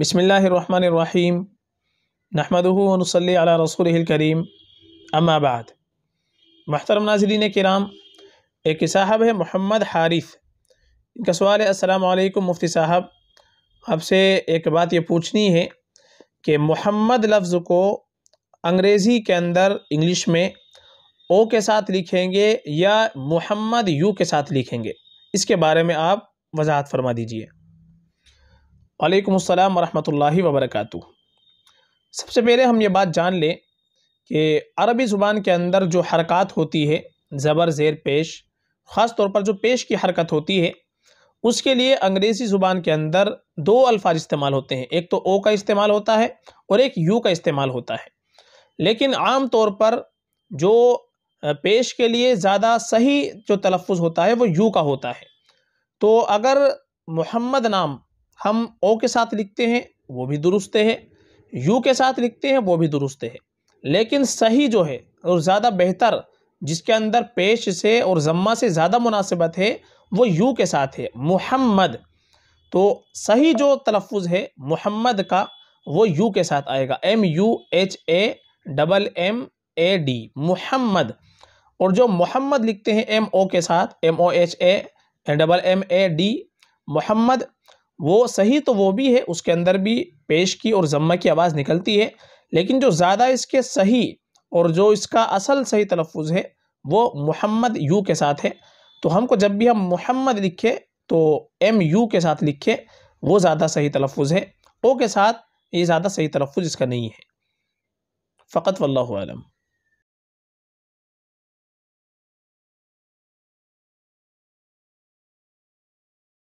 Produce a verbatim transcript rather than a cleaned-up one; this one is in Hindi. बिस्मिल्लाहिर्रहमानिर्रहीम नहमदुहु व नुसल्ली अला रसूलिहिल करीम अम्मा बाद। महतरम नाज़रीन किराम, एक साहब है मोहम्मद हारिफ। इनका सवाल है, अस्सलाम वालेकुम मुफ्ती साहब, आपसे एक बात ये पूछनी है कि मोहम्मद लफ्ज़ को अंग्रेज़ी के अंदर इंग्लिश में ओ के साथ लिखेंगे या मोहम्मद यू के साथ लिखेंगे, इसके बारे में आप वजाहत फरमा दीजिए। वालेकुम अस्सलाम वरहमतुल्लाहि वबरकातुहू। सबसे पहले हम ये बात जान लें कि अरबी ज़ुबान के अंदर जो हरकत होती है ज़बर ज़ेर पेश, ख़ास तौर पर जो पेश की हरकत होती है, उसके लिए अंग्रेज़ी ज़ुबान के अंदर दो अल्फाज इस्तेमाल होते हैं। एक तो ओ का इस्तेमाल होता है और एक यू का इस्तेमाल होता है। लेकिन आम तौर पर जो पेश के लिए ज़्यादा सही जो तलफ़ुज़ होता है वो यू का होता है। तो अगर मोहम्मद नाम हम ओ के साथ लिखते हैं वो भी दुरुस्त है, यू के साथ लिखते हैं वो भी दुरुस्त है। लेकिन सही जो है और ज़्यादा बेहतर, जिसके अंदर पेश से और ज़म्मा से ज़्यादा मुनासिबत है, वो यू के साथ है, मोहम्मद। तो सही जो तलफ़ुज़ है मोहम्मद का वो यू के साथ आएगा, M U H A double M A D, Mohammad. और जो मोहम्मद लिखते हैं एम ओ के साथ, M O H A double M A D, Mohammad, वो सही तो वो भी है, उसके अंदर भी पेश की और ज़म्मा की आवाज़ निकलती है। लेकिन जो ज़्यादा इसके सही और जो इसका असल सही तलफ़ुज़ है वो मोहम्मद यू के साथ है। तो हमको जब भी हम मोहम्मद लिखें तो एम यू के साथ लिखें, वो ज़्यादा सही तलफ़ुज़ है। ओ के साथ ये ज़्यादा सही तलफ़ुज़ इसका नहीं है। फ़कत वल्लाहु आलम।